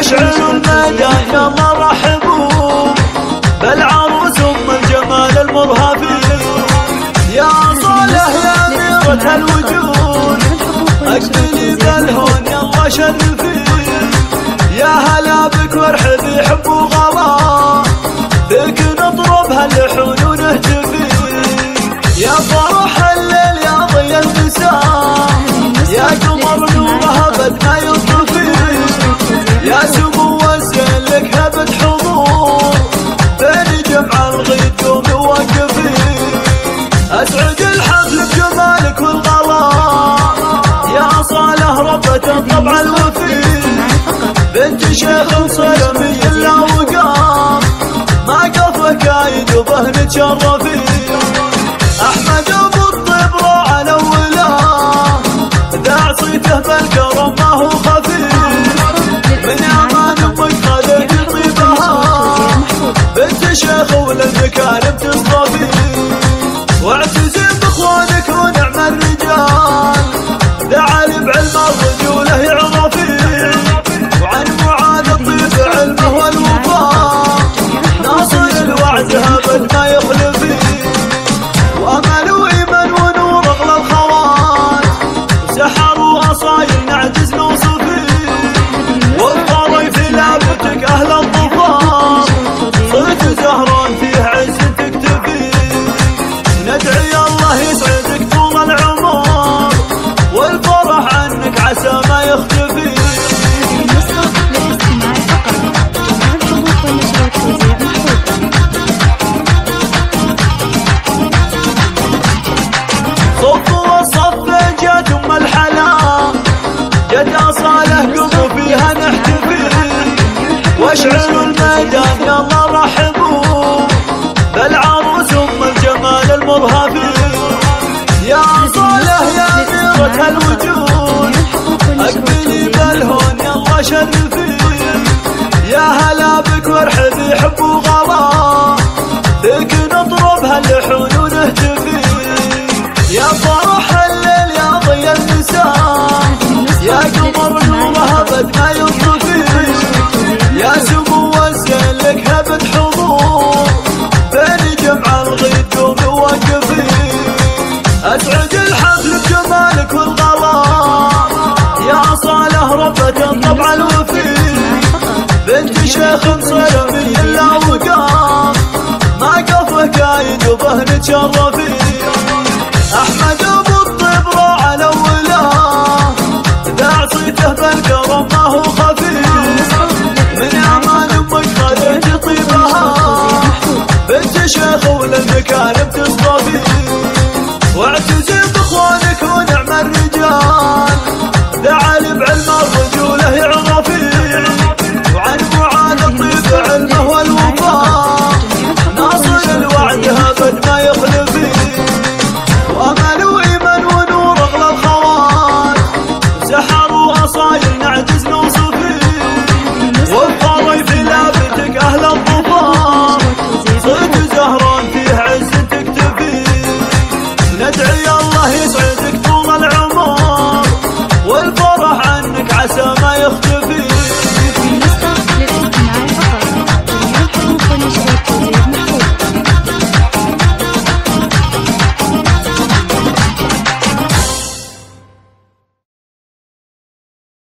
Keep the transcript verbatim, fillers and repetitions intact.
مشعلنا يا مرحبون بالعروس ام الجمال المرهف يا صالح يا أميرة الوجود اجملي بالهون يا شرفي يا هلا بك وارحبي حب وغلا بك نطرب هاللحون ونهتفي يا فرح الليل يا ضي البسام يا قمر نورها بدنا يطفي يا سمو وزين لك هبة حضور بين جمع الغيد يوم وقفي اسعد الحفل بجمالك والغلا يا صالح ربة الطبع الوفي بنت شيخ صيامي الا وقام ما قفا قايد وبهن شرفي احمد ابو الطيب روعه الاولى ذاع صيته بالكرم ما هو خفي من امان امك خلت طيبها بنت شيخ وللمكارم تصطفي واعتزم باخوانك ونعم الرجال لعلي بعلم الرجوله يعرفي وعن معاذ الطيب علمه والوفاء ناصر الوعد هبت ما يخلفي وامل وايمان ونور اغلى الخوات سحر واصايل نعجز نوصفي والطريف لابتك اهل الظفار صرت زهران فيه عز تكتفي ندعي الله يسعدك طول العمر والفرح عنك عسى ما يختفي واشعلوا الميدان يا مرحبون بالعروس ام الجمال المرهف يا صالح يا أميرة الوجود اقبلي بالهون يلا شرفي يا هلا بك وارحبي حب وغلا بك نطرب هاللحون ونهتفي يا فرح الليل يا ضي المسام يا قمر نورها بدنا يطفي يا سمو وزين لك هبة حضور بين جمع الغيد يوم وقفي اسعد الحفل بجمالك والغلا يا صالح ربة الطبع الوفي بنت شيخ صيامي الا وقام ما قفا قايد وبهن تشرفي احمد ابو الطيب روعه الاولى ذاع صيته بالكرم ما هو خفي من امان امك خلت طيبها بنت شيخ وللمكارم تصطفي